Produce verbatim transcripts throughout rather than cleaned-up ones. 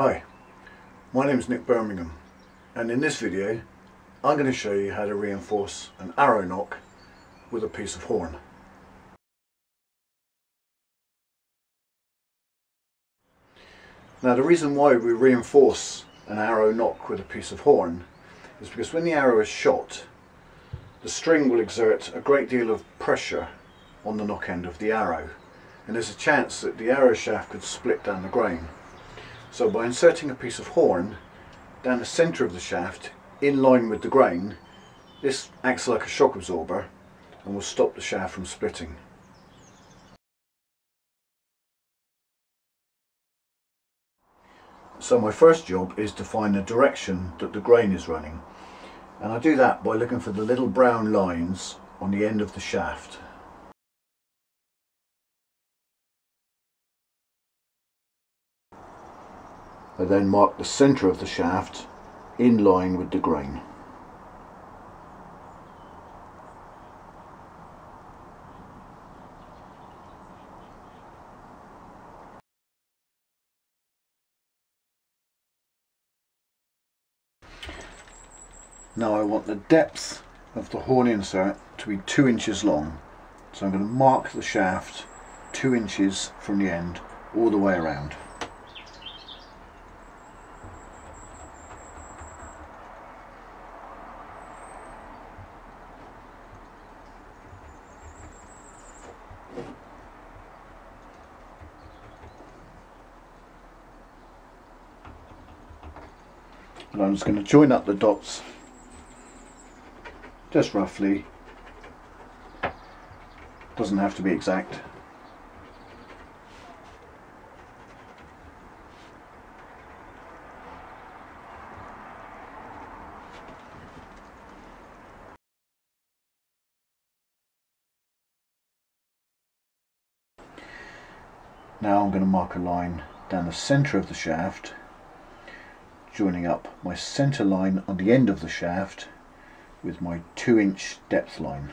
Hi, my name is Nick Birmingham, and in this video I'm going to show you how to reinforce an arrow nock with a piece of horn. Now, the reason why we reinforce an arrow nock with a piece of horn is because when the arrow is shot, the string will exert a great deal of pressure on the nock end of the arrow, and there's a chance that the arrow shaft could split down the grain. So by inserting a piece of horn down the centre of the shaft in line with the grain, this acts like a shock absorber and will stop the shaft from splitting. So my first job is to find the direction that the grain is running, and I do that by looking for the little brown lines on the end of the shaft. I then mark the centre of the shaft in line with the grain. Now I want the depth of the horn insert to be two inches long, so I'm going to mark the shaft two inches from the end all the way around. And I'm just going to join up the dots just roughly, doesn't have to be exact. Now I'm going to mark a line down the centre of the shaft, joining up my centre line on the end of the shaft with my two inch depth line.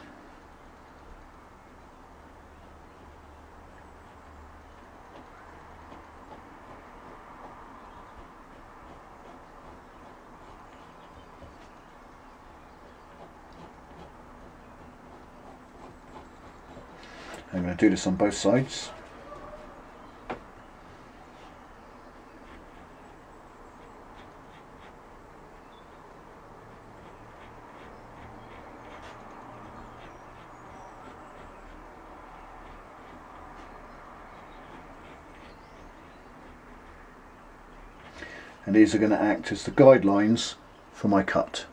I'm going to do this on both sides. And these are going to act as the guidelines for my cut.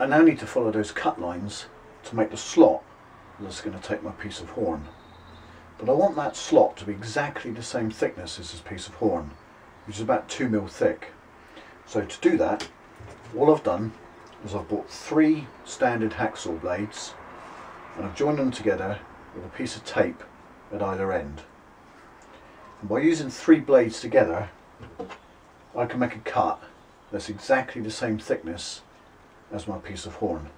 I now need to follow those cut lines to make the slot that's going to take my piece of horn. But I want that slot to be exactly the same thickness as this piece of horn, which is about two mil thick. So to do that, all I've done is I've bought three standard hacksaw blades and I've joined them together with a piece of tape at either end. And by using three blades together, I can make a cut that's exactly the same thickness as my piece of horn.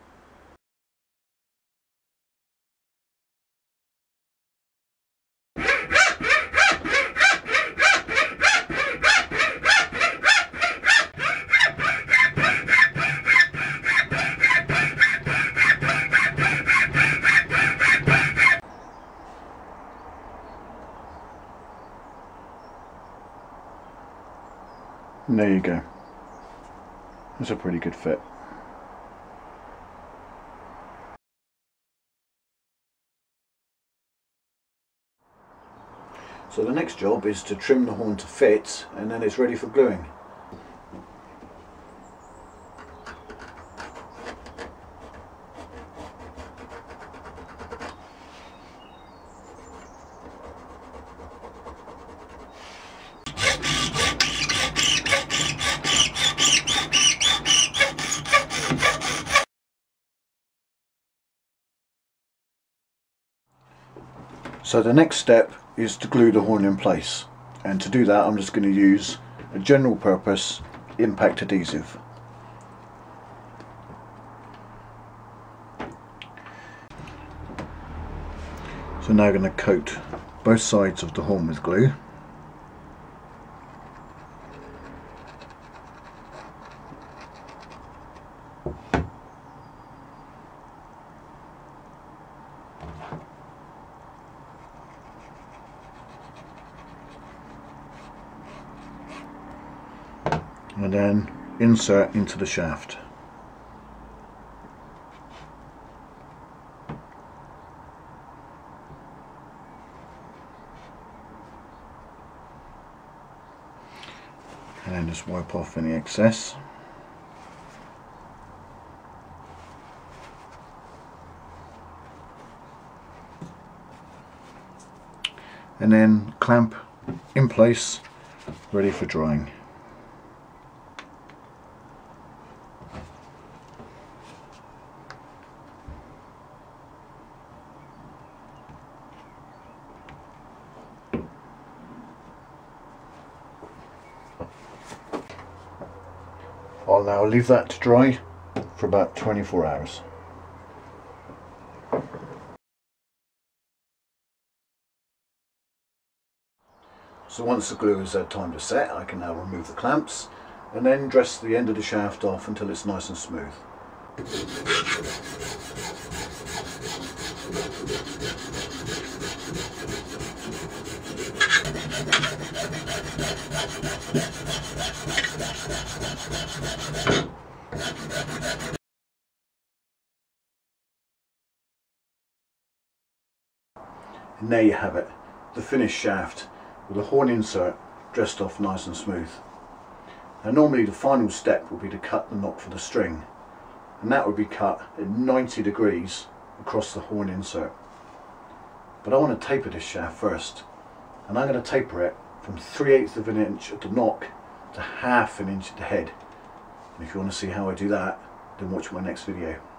And there you go, that's a pretty good fit. So the next job is to trim the horn to fit, and then it's ready for gluing. So the next step is to glue the horn in place, and to do that I'm just going to use a general purpose impact adhesive. So now we're going to coat both sides of the horn with glue. And then insert into the shaft. And then just wipe off any excess. And then clamp in place, ready for drying. I'll now leave that to dry for about twenty-four hours. So once the glue has had time to set, I can now remove the clamps and then dress the end of the shaft off until it's nice and smooth. And there you have it, the finished shaft with a horn insert dressed off nice and smooth. Now normally the final step would be to cut the knot for the string, and that would be cut at ninety degrees across the horn insert. But I want to taper this shaft first, and I'm going to taper it from three eighths of an inch at the nock to half an inch at the head. And if you want to see how I do that, then watch my next video.